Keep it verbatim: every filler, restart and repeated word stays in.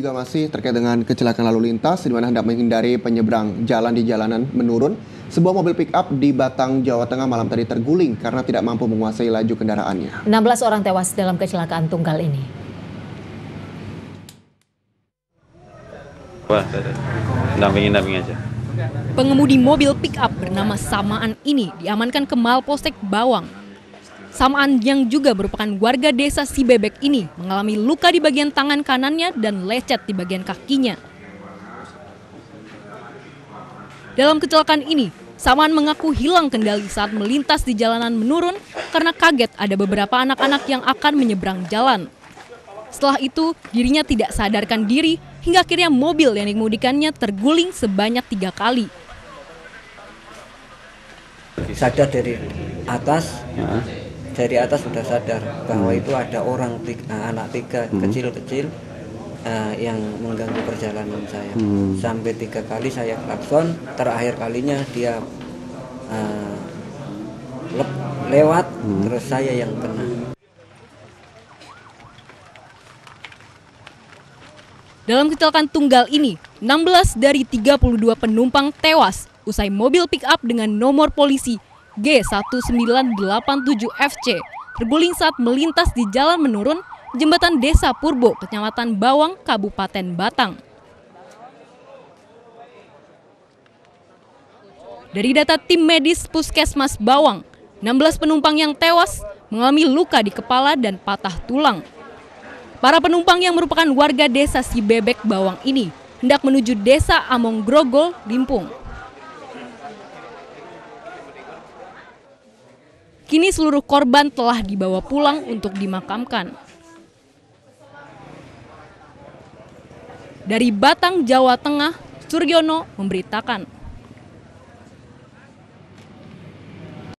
Juga masih terkait dengan kecelakaan lalu lintas di mana hendak menghindari penyeberang jalan di jalanan menurun. Sebuah mobil pick-up di Batang, Jawa Tengah malam tadi terguling karena tidak mampu menguasai laju kendaraannya. enam belas orang tewas dalam kecelakaan tunggal ini. Wah, dampingin-dampingin aja. Pengemudi mobil pick-up bernama Saman ini diamankan ke Mapolsek Bawang. Saman yang juga merupakan warga desa Sibebek ini mengalami luka di bagian tangan kanannya dan lecet di bagian kakinya. Dalam kecelakaan ini, Saman mengaku hilang kendali saat melintas di jalanan menurun karena kaget ada beberapa anak-anak yang akan menyeberang jalan. Setelah itu, dirinya tidak sadarkan diri hingga akhirnya mobil yang dikemudikannya terguling sebanyak tiga kali. Sadar dari atas. Ya. Dari atas sudah sadar bahwa itu ada orang tiga, anak tiga kecil-kecil hmm. uh, yang mengganggu perjalanan saya. Hmm. Sampai tiga kali saya klakson, terakhir kalinya dia uh, le lewat, hmm. terus saya yang kena. Dalam kecelakaan tunggal ini, enam belas dari tiga puluh dua penumpang tewas usai mobil pick-up dengan nomor polisi G satu sembilan delapan tujuh F C terguling saat melintas di jalan menurun jembatan desa Purbo, Kecamatan Bawang, Kabupaten Batang. Dari data tim medis Puskesmas Bawang, enam belas penumpang yang tewas mengalami luka di kepala dan patah tulang. Para penumpang yang merupakan warga desa Sibebek Bawang ini hendak menuju desa Amonggrogol, Limpung. Kini seluruh korban telah dibawa pulang untuk dimakamkan. Dari Batang, Jawa Tengah, Suryono memberitakan.